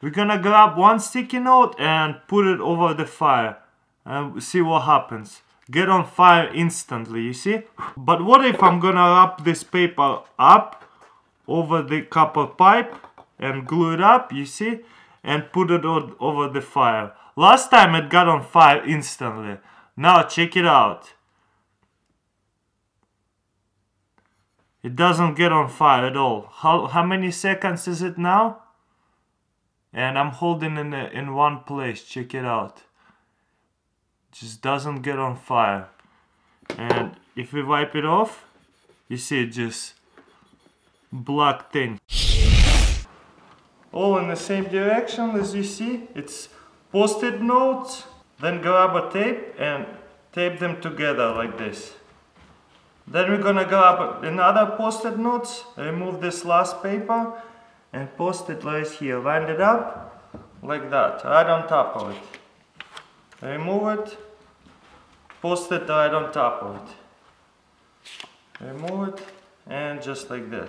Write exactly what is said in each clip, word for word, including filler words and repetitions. We're gonna grab one sticky note and put it over the fire and see what happens. Get on fire instantly, you see? But what if I'm gonna wrap this paper up over the copper pipe and glue it up, you see? And put it on over the fire. Last time it got on fire instantly. Now check it out. It doesn't get on fire at all. How, how many seconds is it now? And I'm holding it in, in one place, check it out. Just doesn't get on fire. And if we wipe it off, you see it just black thing. All in the same direction, as you see. It's post-it notes, then grab a tape and tape them together like this. Then we're gonna grab another post-it notes, remove this last paper and post it right here, wind it up like that, right on top of it. Remove it, post it right on top of it. Remove it, and just like that.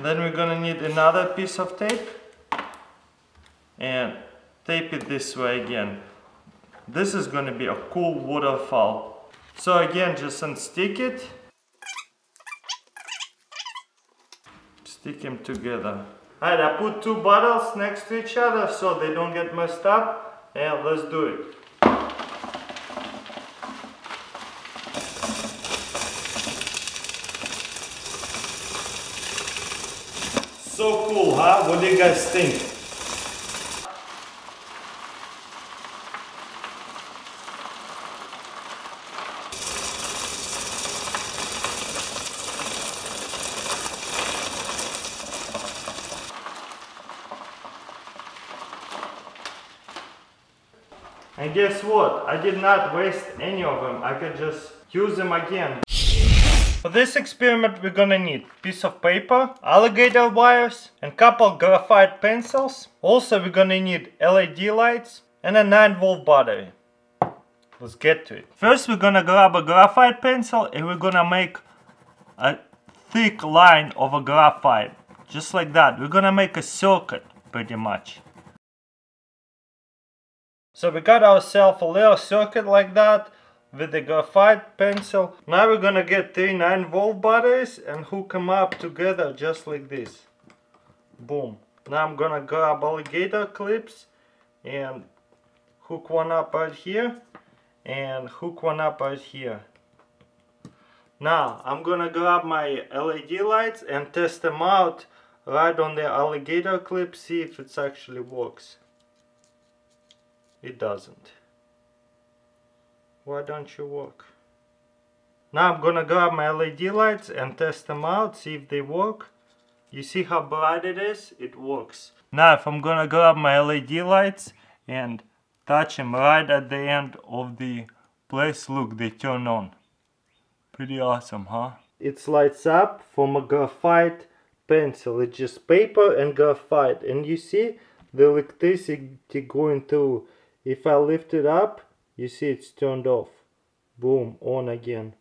Then we're gonna need another piece of tape and tape it this way again. This is gonna be a cool waterfall. So again, just unstick it. Stick them together. Alright, I put two bottles next to each other so they don't get messed up. And let's do it. So cool, huh? What do you guys think? And guess what? I did not waste any of them. I could just use them again. For this experiment we're gonna need piece of paper, alligator wires and couple graphite pencils. Also we're gonna need L E D lights and a nine volt battery. Let's get to it. First we're gonna grab a graphite pencil and we're gonna make a thick line of a graphite. Just like that. We're gonna make a circuit pretty much. So we got ourselves a little circuit like that with the graphite pencil. Now we're gonna get three nine volt batteries and hook them up together just like this. Boom. Now I'm gonna grab alligator clips and hook one up right here and hook one up right here. Now I'm gonna grab my L E D lights and test them out right on the alligator clip, see if it actually works. It doesn't. Why don't you work? Now I'm gonna grab my L E D lights and test them out, see if they work. You see how bright it is? It works. Now if I'm gonna grab my L E D lights and touch them right at the end of the place, look, they turn on. Pretty awesome, huh? It lights up from a graphite pencil. It's just paper and graphite, and you see the electricity going through. If I lift it up, you see it's turned off. Boom, on again.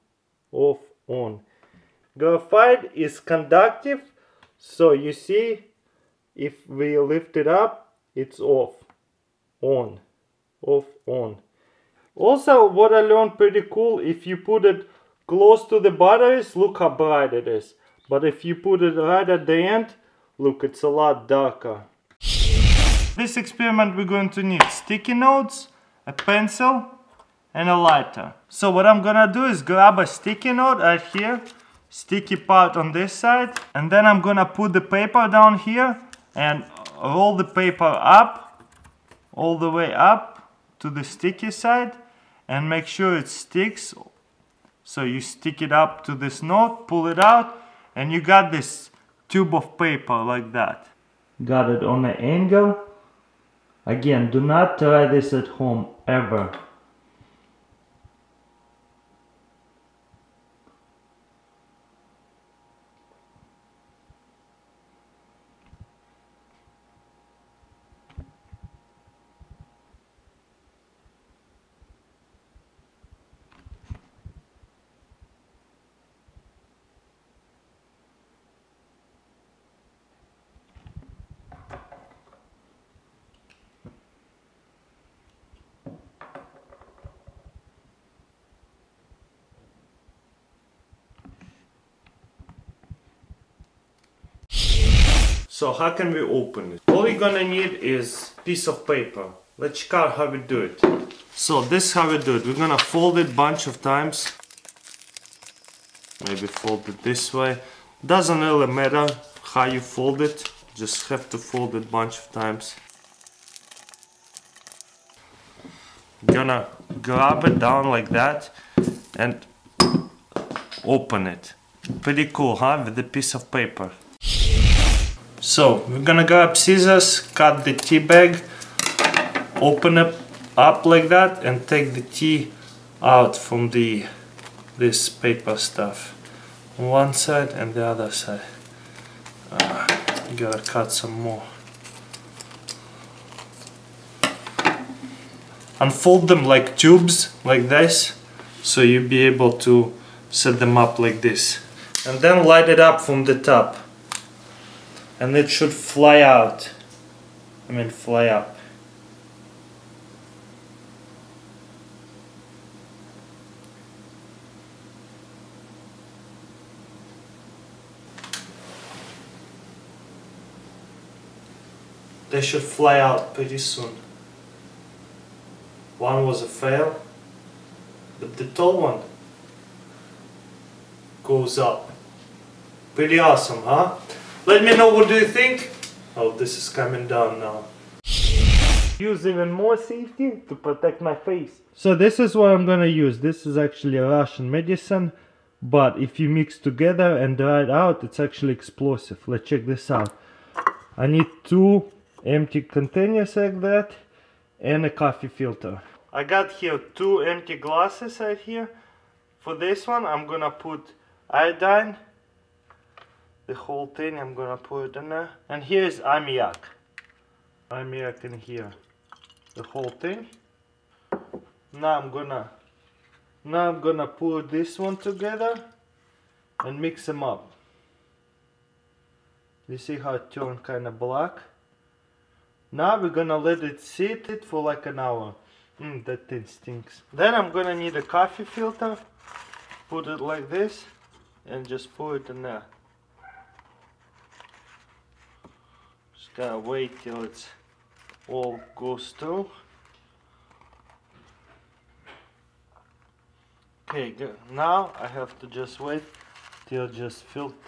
Off, on. Graphite is conductive, so you see, if we lift it up, it's off, on, off, on. Also, what I learned pretty cool, if you put it close to the batteries, look how bright it is. But if you put it right at the end, look, it's a lot darker. This experiment we're going to need sticky notes, a pencil and a lighter. So what I'm gonna do is grab a sticky note right here, sticky part on this side, and then I'm gonna put the paper down here and roll the paper up, all the way up to the sticky side, and make sure it sticks. So you stick it up to this note, pull it out, and you got this tube of paper like that. Got it on an angle. Again, do not try this at home, ever. So how can we open it? All we're gonna need is piece of paper. Let's check out how we do it. So this is how we do it. We're gonna fold it a bunch of times. Maybe fold it this way. Doesn't really matter how you fold it. Just have to fold it a bunch of times. Gonna grab it down like that and open it. Pretty cool, huh? With a piece of paper. So we're gonna grab scissors, cut the tea bag, open it up like that, and take the tea out from the this paper stuff. On one side and the other side. Uh, you gotta cut some more. Unfold them like tubes, like this, so you'll be able to set them up like this. And then light it up from the top. And it should fly out. I mean fly up. They should fly out pretty soon. One was a fail, but the tall one goes up. Pretty awesome, huh? Let me know, what do you think? Oh, this is coming down now. Use even more safety to protect my face. So this is what I'm gonna use. This is actually a Russian medicine, but if you mix together and dry it out, it's actually explosive. Let's check this out. I need two empty containers like that and a coffee filter. I got here two empty glasses right here. For this one I'm gonna put iodine, the whole thing I'm gonna put in there. And here is Amiyak. Amiyak in here, the whole thing. Now I'm gonna, now I'm gonna put this one together and mix them up. You see how it turned kind of black? Now we're gonna let it sit it for like an hour. Mm, that thing stinks. Then I'm gonna need a coffee filter. Put it like this and just pour it in there. Just gotta wait till it's all goes through. Okay, good. Now I have to just wait till it just filter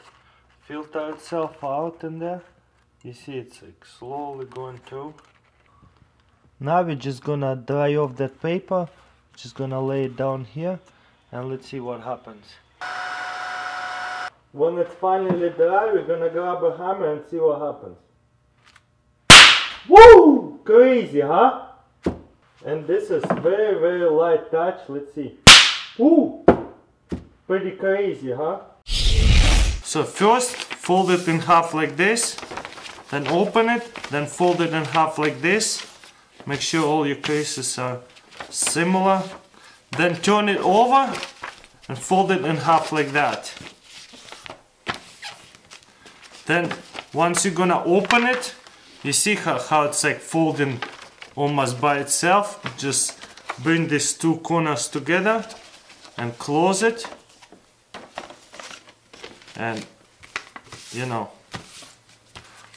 filter itself out in there. You see it's like slowly going through. Now we're just gonna dry off that paper, just gonna lay it down here and let's see what happens. When it's finally dry, we're gonna grab a hammer and see what happens. Woo! Crazy, huh? And this is very very light touch, let's see. Woo! Pretty crazy, huh? So first fold it in half like this. Then open it, then fold it in half like this. Make sure all your creases are similar. Then turn it over and fold it in half like that. Then once you're gonna open it, you see how, how it's like folding almost by itself. Just bring these two corners together and close it. And you know.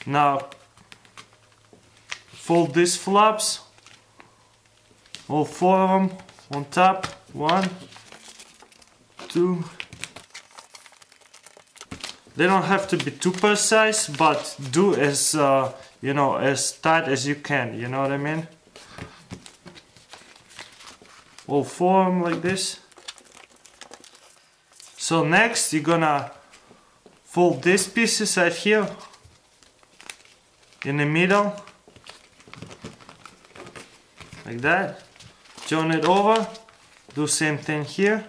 Now, fold these flaps, all four of them on top, one, two. They don't have to be too precise, but do as, uh, you know, as tight as you can, you know what I mean? All four of them like this. So next, you're gonna fold these pieces right here. In the middle, like that, turn it over, do same thing here,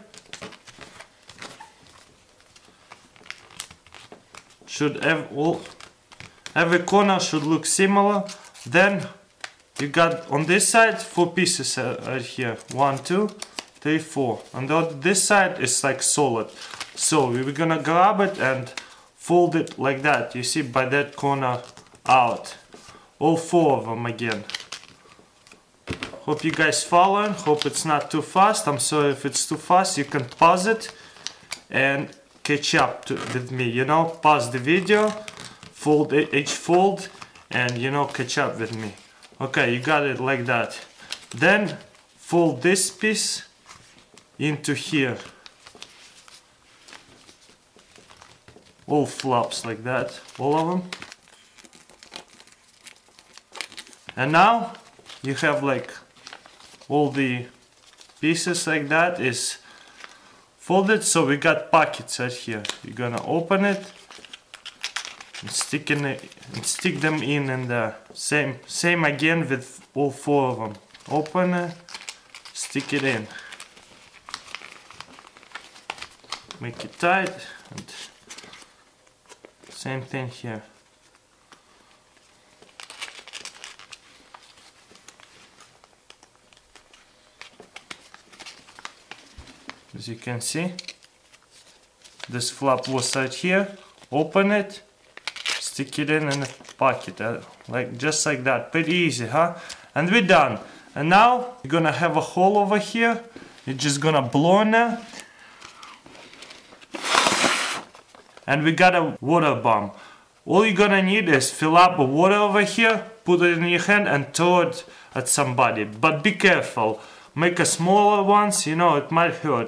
should have all, every corner should look similar. Then you got on this side four pieces right here, one, two, three, four, and on this side is like solid, so we're gonna grab it and fold it like that, you see, by that corner out, all four of them again. Hope you guys following. Hope it's not too fast. I'm sorry if it's too fast. You can pause it and catch up to, with me, you know, pause the video, fold each fold and, you know, catch up with me. Okay, you got it like that. Then fold this piece into here. All flops like that, all of them. And now you have like all the pieces like that is folded, so we got pockets right here. You're gonna open it and stick in it and stick them in in there. Same same again with all four of them. Open it, stick it in. Make it tight and same thing here. As you can see, this flap was right here. Open it, stick it in in the pocket, uh, like just like that. Pretty easy, huh? And we're done. And now you're gonna have a hole over here. You're just gonna blow in there. And we got a water bomb. All you're gonna need is fill up the water over here, put it in your hand and throw it at somebody. But be careful, make a smaller ones, you know, it might hurt.